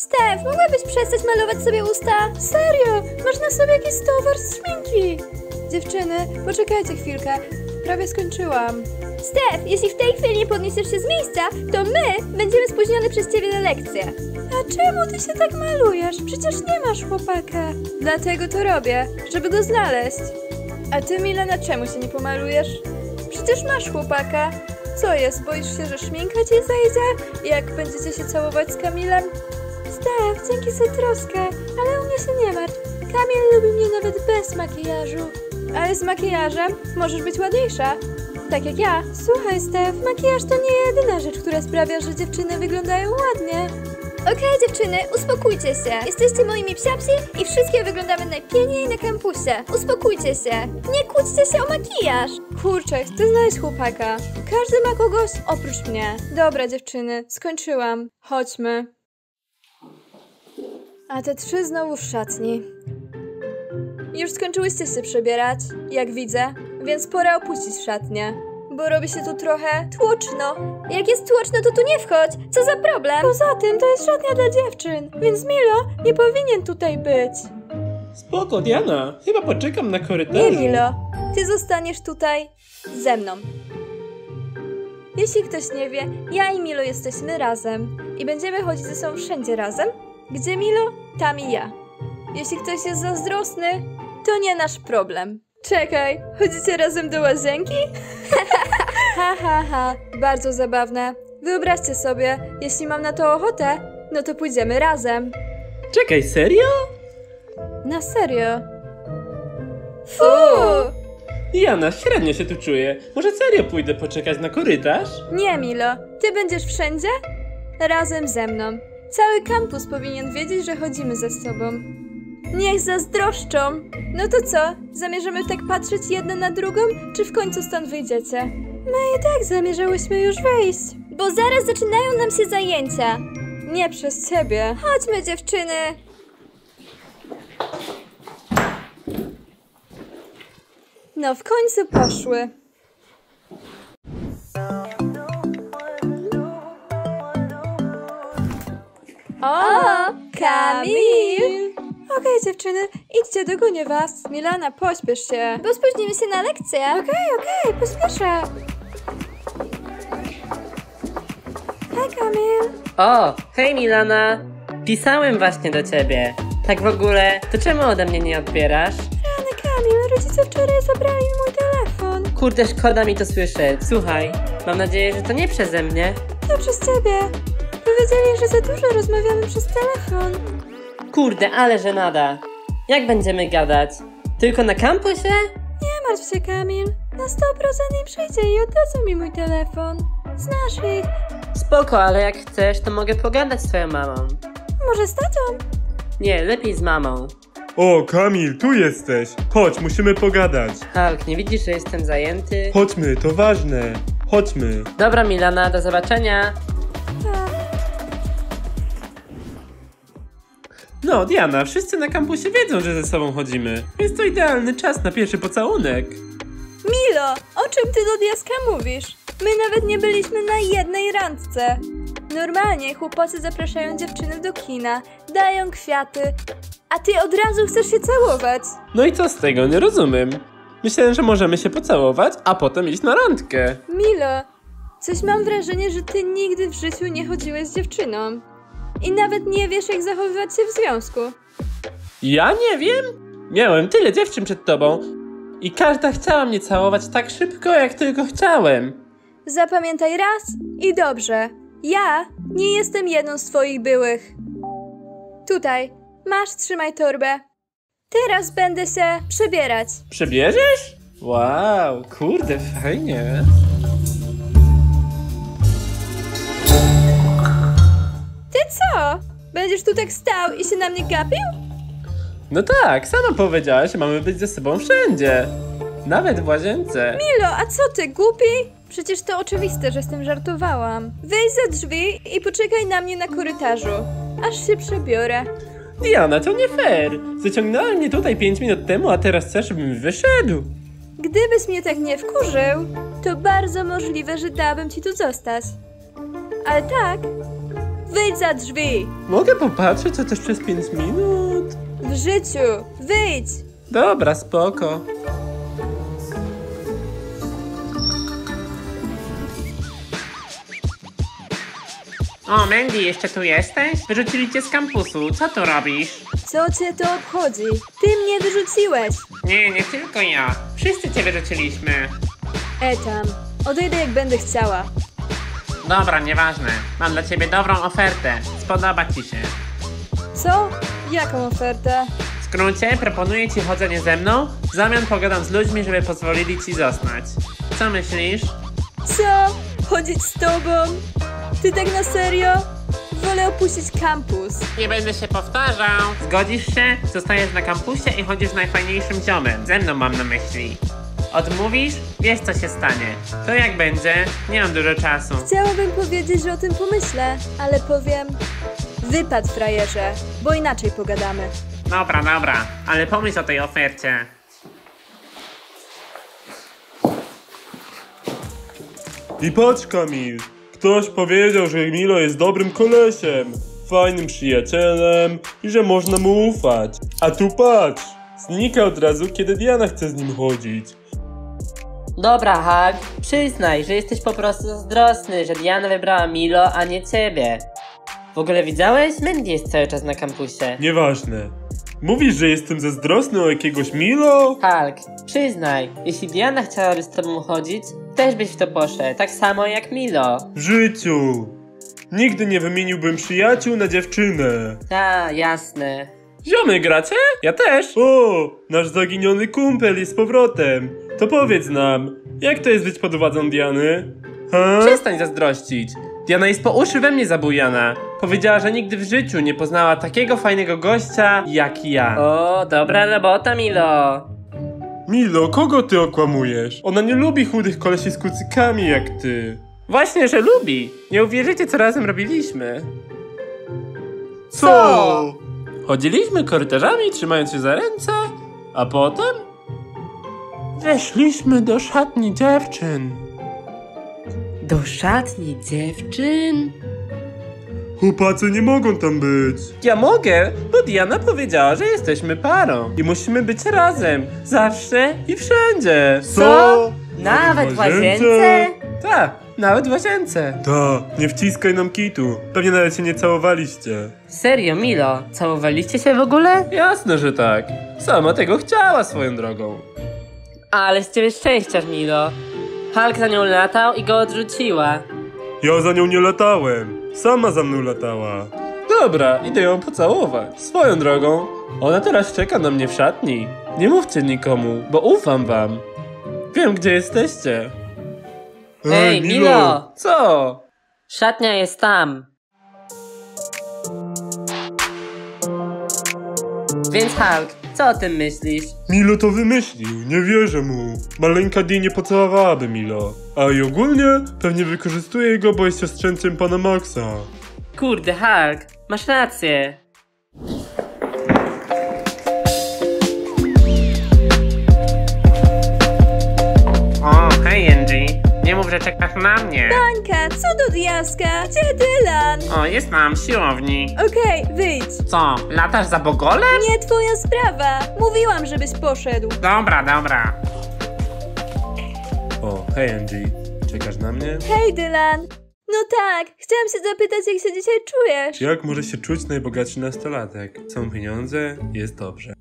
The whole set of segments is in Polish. Stef, mogłabyś przestać malować sobie usta? Serio, masz na sobie jakiś towar z szminki. Dziewczyny, poczekajcie chwilkę, prawie skończyłam. Stef, jeśli w tej chwili nie podniesiesz się z miejsca, to my będziemy spóźnione przez ciebie na lekcję. A czemu ty się tak malujesz? Przecież nie masz chłopaka. Dlatego to robię, żeby go znaleźć. A ty, Milana, czemu się nie pomalujesz? Przecież masz chłopaka. Co jest, boisz się, że szminka cię zajdzie, jak będziecie się całować z Kamilem? Stef, dzięki za troskę, ale u mnie się nie martw. Kamil lubi mnie nawet bez makijażu. Ale z makijażem możesz być ładniejsza. Tak jak ja. Słuchaj, Stef, makijaż to nie jedyna rzecz, która sprawia, że dziewczyny wyglądają ładnie. Okej, dziewczyny, uspokójcie się. Jesteście moimi psiapsi i wszystkie wyglądamy najpiękniej na kampusie. Uspokójcie się. Nie kłóćcie się o makijaż. Kurczę, chcę znaleźć chłopaka. Każdy ma kogoś oprócz mnie. Dobra, dziewczyny, skończyłam. Chodźmy. A te trzy znowu w szatni. Już skończyłyście się przebierać, jak widzę, więc pora opuścić szatnię. Bo robi się tu trochę tłoczno. Jak jest tłoczno, to tu nie wchodź, co za problem? Poza tym to jest szatnia dla dziewczyn, więc Milo nie powinien tutaj być. Spoko, Diana, chyba poczekam na korytarzu. Nie, Milo, ty zostaniesz tutaj ze mną. Jeśli ktoś nie wie, ja i Milo jesteśmy razem i będziemy chodzić ze sobą wszędzie razem. Gdzie Milo, tam i ja. Jeśli ktoś jest zazdrosny, to nie nasz problem. Czekaj, chodzicie razem do łazienki? Ha, ha, ha, bardzo zabawne. Wyobraźcie sobie, jeśli mam na to ochotę, no to pójdziemy razem. Czekaj, serio? Na serio. Fuuu! Jana, średnio się tu czuję. Może serio pójdę poczekać na korytarz? Nie, Milo, ty będziesz wszędzie? Razem ze mną. Cały kampus powinien wiedzieć, że chodzimy ze sobą. Niech zazdroszczą! No to co? Zamierzamy tak patrzeć jedna na drugą, czy w końcu stąd wyjdziecie? My i tak zamierzałyśmy już wyjść. Bo zaraz zaczynają nam się zajęcia. Nie przez ciebie. Chodźmy, dziewczyny! No w końcu poszły. O, Kamil! Okej, dziewczyny, idźcie, dogonię was. Milana, pośpiesz się. Bo spóźnimy się na lekcję. Okej, pośpieszę. Hej, Kamil. O, hej, Milana. Pisałem właśnie do ciebie. Tak w ogóle, to czemu ode mnie nie odbierasz? Rany, Kamil, rodzice wczoraj zabrali mój telefon. Kurde, szkoda mi to słyszeć. Słuchaj, mam nadzieję, że to nie przeze mnie. To przez ciebie. Powiedzieli, że za dużo rozmawiamy przez telefon. Kurde, ale żenada. Jak będziemy gadać? Tylko na kampusie? Nie martw się, Kamil. Na 100% nie przyjdzie i oddadzą mi mój telefon. Znasz ich. Spoko, ale jak chcesz, to mogę pogadać z twoją mamą. Może z tatą? Nie, lepiej z mamą. O, Kamil, tu jesteś. Chodź, musimy pogadać. Hulk, nie widzisz, że jestem zajęty? Chodźmy, to ważne. Chodźmy. Dobra, Milana, do zobaczenia. No, Diana, wszyscy na kampusie wiedzą, że ze sobą chodzimy. Jest to idealny czas na pierwszy pocałunek. Milo, o czym ty do diaska mówisz? My nawet nie byliśmy na jednej randce. Normalnie chłopacy zapraszają dziewczyny do kina, dają kwiaty, a ty od razu chcesz się całować. No i co z tego? Nie rozumiem. Myślałem, że możemy się pocałować, a potem iść na randkę. Milo, coś mam wrażenie, że ty nigdy w życiu nie chodziłeś z dziewczyną. I nawet nie wiesz, jak zachowywać się w związku. Ja nie wiem? Miałem tyle dziewczyn przed tobą i każda chciała mnie całować tak szybko, jak tylko chciałem. Zapamiętaj raz i dobrze. Ja nie jestem jedną z twoich byłych. Tutaj, masz, trzymaj torbę. Teraz będę się przebierać. Przebierzesz? Wow, kurde, fajnie. Co? Będziesz tu tak stał i się na mnie gapił? No tak, sama powiedziałaś, że mamy być ze sobą wszędzie. Nawet w łazience. Milo, a co ty, głupi? Przecież to oczywiste, że z tym żartowałam. Wejdź za drzwi i poczekaj na mnie na korytarzu, aż się przebiorę. Diana, to nie fair. Zaciągnąłem mnie tutaj 5 minut temu, a teraz chcesz, żebym wyszedł. Gdybyś mnie tak nie wkurzył, to bardzo możliwe, że dałabym ci tu zostać. Ale tak... Wyjdź za drzwi! Mogę popatrzeć chociaż przez 5 minut? W życiu! Wyjdź! Dobra, spoko. O, Mandy, jeszcze tu jesteś? Wyrzucili cię z kampusu, co tu robisz? Co cię to obchodzi? Ty mnie wyrzuciłeś! Nie, nie tylko ja. Wszyscy cię wyrzuciliśmy. Tam. Odejdę jak będę chciała. Dobra, nieważne. Mam dla ciebie dobrą ofertę. Spodoba ci się. Co? Jaką ofertę? W skrócie proponuję ci chodzenie ze mną. W zamian pogadam z ludźmi, żeby pozwolili ci zostać. Co myślisz? Co? Chodzić z tobą? Ty tak na serio? Wolę opuścić kampus. Nie będę się powtarzał. Zgodzisz się? Zostajesz na kampusie i chodzisz z najfajniejszym ziomem. Ze mną mam na myśli. Odmówisz? Wiesz, co się stanie. To jak będzie? Nie mam dużo czasu. Chciałabym powiedzieć, że o tym pomyślę, ale powiem... Wypad, frajerze, bo inaczej pogadamy. Dobra, dobra, ale pomyśl o tej ofercie. I patrz, Kamil. Ktoś powiedział, że Milo jest dobrym kolesiem, fajnym przyjacielem i że można mu ufać. A tu patrz! Znika od razu, kiedy Diana chce z nim chodzić. Dobra, Hag, przyznaj, że jesteś po prostu zazdrosny, że Diana wybrała Milo, a nie ciebie. W ogóle widziałeś? Mandy jest cały czas na kampusie. Nieważne. Mówisz, że jestem zazdrosny o jakiegoś Milo? Hulk, przyznaj, jeśli Diana chciałaby z tobą chodzić, też byś w to poszedł, tak samo jak Milo. W życiu! Nigdy nie wymieniłbym przyjaciół na dziewczynę. Ta, jasne. Ziomy, gracie? Ja też. O, nasz zaginiony kumpel jest z powrotem. To powiedz nam, jak to jest być pod władzą Diany? Ha? Przestań zazdrościć. Diana jest po uszy we mnie zabujana. Powiedziała, że nigdy w życiu nie poznała takiego fajnego gościa jak ja. O, dobra robota, Milo. Milo, kogo ty okłamujesz? Ona nie lubi chudych kolesi z kucykami jak ty. Właśnie, że lubi. Nie uwierzycie, co razem robiliśmy. Co? Chodziliśmy korytarzami, trzymając się za ręce, a potem... weszliśmy do szatni dziewczyn. Do szatni dziewczyn? Chłopacy nie mogą tam być. Ja mogę, bo Diana powiedziała, że jesteśmy parą. I musimy być razem, zawsze i wszędzie. Co? Nawet w łazience? Tak, nawet w łazience. Tak, nie wciskaj nam kitu. Pewnie nawet się nie całowaliście. Serio, Milo? Całowaliście się w ogóle? Jasne, że tak. Sama tego chciała swoją drogą. Ale z ciebie szczęściarz, Milo. Hulk za nią latał i go odrzuciła. Ja za nią nie latałem. Sama za mną latała. Dobra, idę ją pocałować. Swoją drogą, ona teraz czeka na mnie w szatni. Nie mówcie nikomu, bo ufam wam. Wiem, gdzie jesteście. Ej, Milo! Co? Szatnia jest tam. Więc Hulk, co o tym myślisz? Milo to wymyślił, nie wierzę mu. Maleńka Dee nie pocałowałaby Milo. A i ogólnie pewnie wykorzystuje go, bo jest siostrzęciem pana Maxa. Kurde, Hulk, masz rację. O, hej Angie. Nie mów, że czekasz na mnie. Bańka, co do diaska? Gdzie Dylan? O, jest nam w siłowni. Okej, wyjdź. Co, latasz za bogolem? Nie twoja sprawa. Mówiłam, żebyś poszedł. Dobra, dobra. O, hej Angie, czekasz na mnie? Hej Dylan. No tak, chciałam się zapytać, jak się dzisiaj czujesz? Jak może się czuć najbogatszy nastolatek? Są pieniądze, jest dobrze.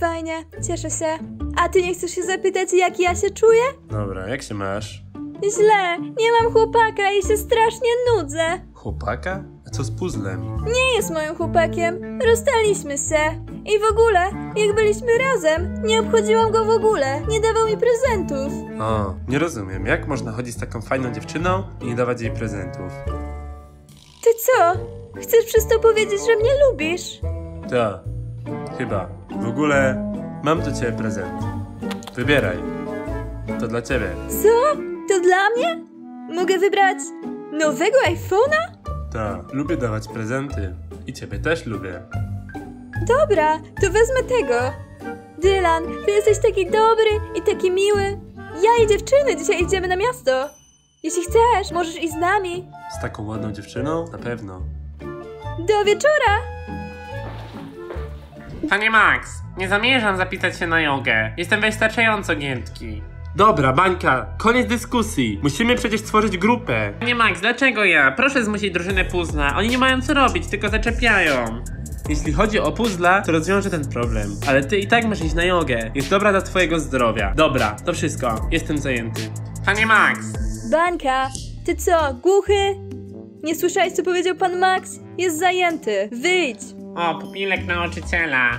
Fajnie, cieszę się. A ty nie chcesz się zapytać, jak ja się czuję? Dobra, jak się masz? Źle, nie mam chłopaka i się strasznie nudzę. Chłopaka? A co z Puzlem? Nie jest moim chłopakiem, rozstaliśmy się. I w ogóle, jak byliśmy razem, nie obchodziłam go w ogóle, nie dawał mi prezentów. O, nie rozumiem, jak można chodzić z taką fajną dziewczyną i nie dawać jej prezentów? Ty co? Chcesz przez to powiedzieć, że mnie lubisz? Tak, chyba. W ogóle... mam do ciebie prezent. Wybieraj. To dla ciebie. Co? To dla mnie? Mogę wybrać nowego iPhone'a? Tak, lubię dawać prezenty. I ciebie też lubię. Dobra, to wezmę tego. Dylan, ty jesteś taki dobry i taki miły. Ja i dziewczyny dzisiaj idziemy na miasto. Jeśli chcesz, możesz iść z nami. Z taką ładną dziewczyną? Na pewno. Do wieczora! Panie Max, nie zamierzam zapisać się na jogę. Jestem wystarczająco giętki. Dobra, Bańka, koniec dyskusji. Musimy przecież stworzyć grupę. Panie Max, dlaczego ja? Proszę zmusić drużynę Puzla. Oni nie mają co robić, tylko zaczepiają. Jeśli chodzi o puzzle, to rozwiąże ten problem. Ale ty i tak masz iść na jogę. Jest dobra dla twojego zdrowia. Dobra, to wszystko. Jestem zajęty. Panie Max! Bańka, ty co, głuchy? Nie słyszałeś, co powiedział pan Max? Jest zajęty. Wyjdź! O, pupilek nauczyciela.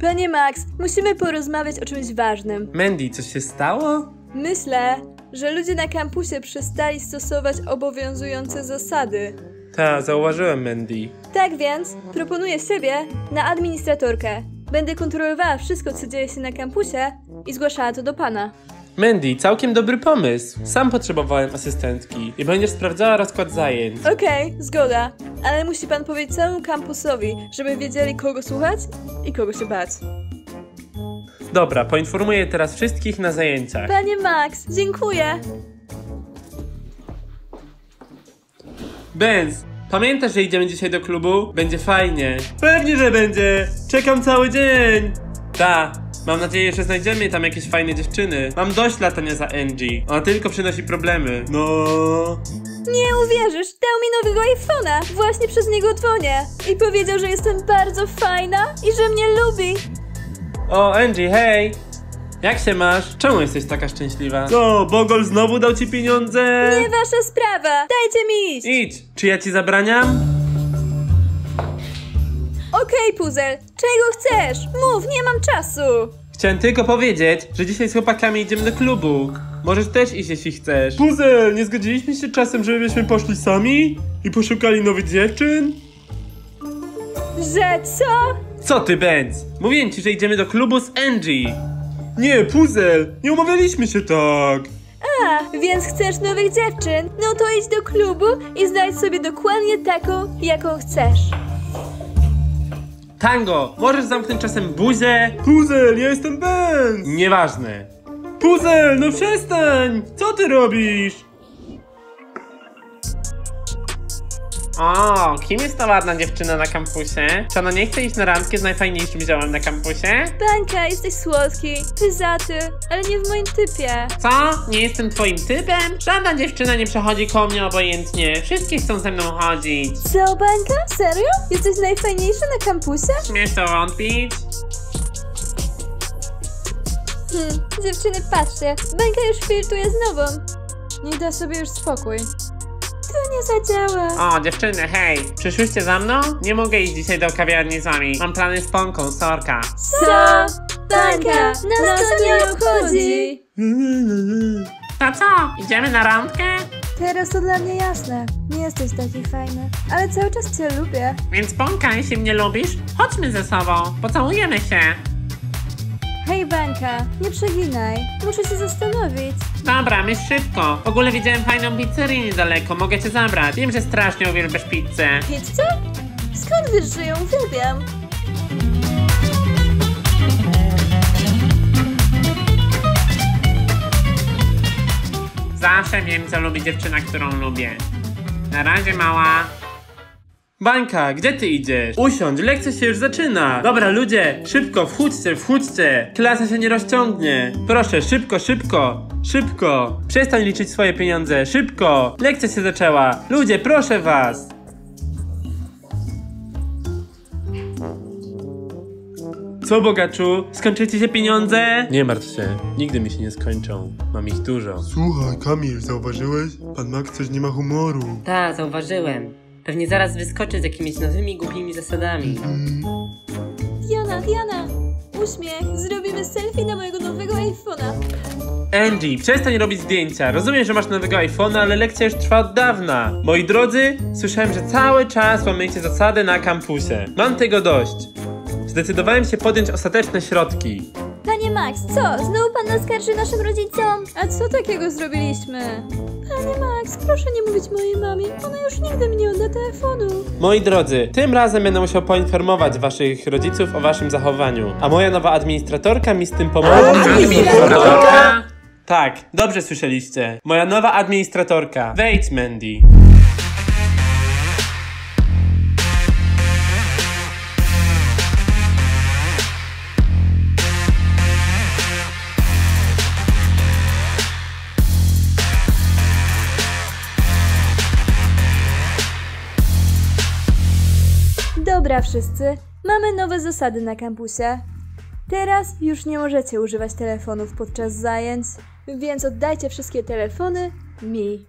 Panie Max, musimy porozmawiać o czymś ważnym. Mandy, coś się stało? Myślę, że ludzie na kampusie przestali stosować obowiązujące zasady. Ta, zauważyłem, Mandy. Tak więc proponuję siebie na administratorkę. Będę kontrolowała wszystko, co dzieje się na kampusie i zgłaszała to do pana. Mandy, całkiem dobry pomysł. Sam potrzebowałem asystentki i będziesz sprawdzała rozkład zajęć. Okej, zgoda. Ale musi pan powiedzieć całemu kampusowi, żeby wiedzieli, kogo słuchać i kogo się bać. Dobra, poinformuję teraz wszystkich na zajęciach. Panie Max, dziękuję. Benz, pamiętasz, że idziemy dzisiaj do klubu? Będzie fajnie. Pewnie, że będzie. Czekam cały dzień. Ta, mam nadzieję, że znajdziemy tam jakieś fajne dziewczyny. Mam dość latania za Angie. Ona tylko przynosi problemy. No. Nie uwierzysz, dał mi nowego iPhone'a. Właśnie przez niego dzwonię. I powiedział, że jestem bardzo fajna i że mnie lubi. O, Angie, hej. Jak się masz? Czemu jesteś taka szczęśliwa? Co, Bogol znowu dał ci pieniądze? Nie wasza sprawa! Dajcie mi iść! Idź! Czy ja ci zabraniam? Okej, Puzel. Czego chcesz? Mów, nie mam czasu! Chciałem tylko powiedzieć, że dzisiaj z chłopakami idziemy do klubu. Możesz też iść, jeśli chcesz. Puzel, nie zgodziliśmy się czasem, żebyśmy poszli sami? I poszukali nowych dziewczyn? Że co? Co ty, Benz? Mówiłem ci, że idziemy do klubu z Angie. Nie, Puzel, nie umawialiśmy się tak. A, więc chcesz nowych dziewczyn? No to idź do klubu i znajdź sobie dokładnie taką, jaką chcesz. Tango, możesz zamknąć czasem buzię? Puzel, ja jestem Benz. Nieważne. Puzel, no przestań, co ty robisz? O, kim jest ta ładna dziewczyna na kampusie? Czy ona nie chce iść na randkę z najfajniejszym ziomem na kampusie? Bańka, jesteś słodki, pyzaty, ale nie w moim typie. Co? Nie jestem twoim typem? Żadna dziewczyna nie przechodzi koło mnie obojętnie. Wszystkie chcą ze mną chodzić. Co, Bańka? Serio? Jesteś najfajniejszy na kampusie? Śmiesz to wątpić? Dziewczyny, patrzcie, Bańka już flirtuje z nową. Nie da sobie już spokój. To nie zadziała. O, dziewczyny, hej, przyszłyście za mną? Nie mogę iść dzisiaj do kawiarni z wami. Mam plany z Ponką, Sorka. Co? Ponka, nas to nie obchodzi. To co, idziemy na randkę? Teraz to dla mnie jasne. Nie jesteś taki fajny, ale cały czas cię lubię. Więc Ponka, jeśli mnie lubisz, chodźmy ze sobą, pocałujemy się. Hej, Bańka, nie przeginaj. Muszę się zastanowić. Dobra, myśl szybko. W ogóle widziałem fajną pizzerię niedaleko. Mogę cię zabrać. Wiem, że strasznie uwielbiasz pizzę. Pizzę? Skąd wiesz, że ją uwielbiam? Zawsze wiem, co lubi dziewczyna, którą lubię. Na razie, mała. Bańka, gdzie ty idziesz? Usiądź, lekcja się już zaczyna. Dobra, ludzie, szybko, wchódźcie, wchódźcie. Klasa się nie rozciągnie. Proszę, szybko, szybko, szybko. Przestań liczyć swoje pieniądze, szybko. Lekcja się zaczęła. Ludzie, proszę was. Co, bogaczu? Skończycie się pieniądze? Nie martw się, nigdy mi się nie skończą. Mam ich dużo. Słuchaj, Kamil, zauważyłeś? Pan Max coś nie ma humoru. Ta, zauważyłem. Pewnie zaraz wyskoczy z jakimiś nowymi, głupimi zasadami. Diana! Uśmiech! Zrobimy selfie na mojego nowego iPhone'a. Angie, przestań robić zdjęcia. Rozumiem, że masz nowego iPhone'a, ale lekcja już trwa od dawna. Moi drodzy, słyszałem, że cały czas łamiecie zasady na kampusie. Mam tego dość. Zdecydowałem się podjąć ostateczne środki. Panie Max, co? Znowu pan naskarży naszym rodzicom? A co takiego zrobiliśmy? Panie Max, proszę nie mówić mojej mamie. Ona już nigdy mi nie odda telefonu. Moi drodzy, tym razem będę musiał poinformować waszych rodziców o waszym zachowaniu. A moja nowa administratorka mi z tym pomoże. Administratorka? Tak, dobrze słyszeliście. Moja nowa administratorka. Wejdź, Mandy. Dobra wszyscy, mamy nowe zasady na kampusie. Teraz już nie możecie używać telefonów podczas zajęć, więc oddajcie wszystkie telefony mi.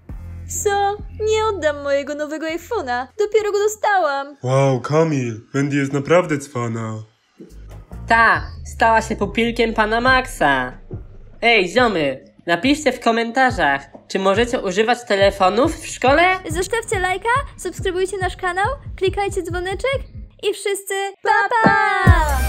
Co? Nie oddam mojego nowego iPhone'a, dopiero go dostałam. Wow, Kamil, Wendy jest naprawdę cwana. Ta, stała się pupilkiem pana Maxa. Ej, ziomy, napiszcie w komentarzach, czy możecie używać telefonów w szkole? Zostawcie lajka, subskrybujcie nasz kanał, klikajcie dzwoneczek i wszyscy pa pa!